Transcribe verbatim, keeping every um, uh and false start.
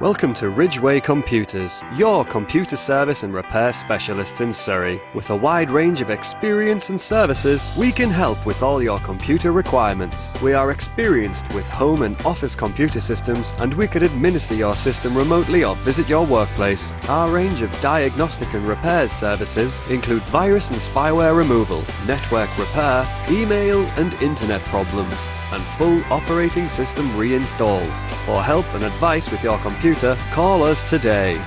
Welcome to Ridgeway Computers, your computer service and repair specialists in Surrey. With a wide range of experience and services, we can help with all your computer requirements. We are experienced with home and office computer systems, and we could administer your system remotely or visit your workplace. Our range of diagnostic and repairs services include virus and spyware removal, network repair, email and internet problems, and full operating system reinstalls. For help and advice with your computer, call us today.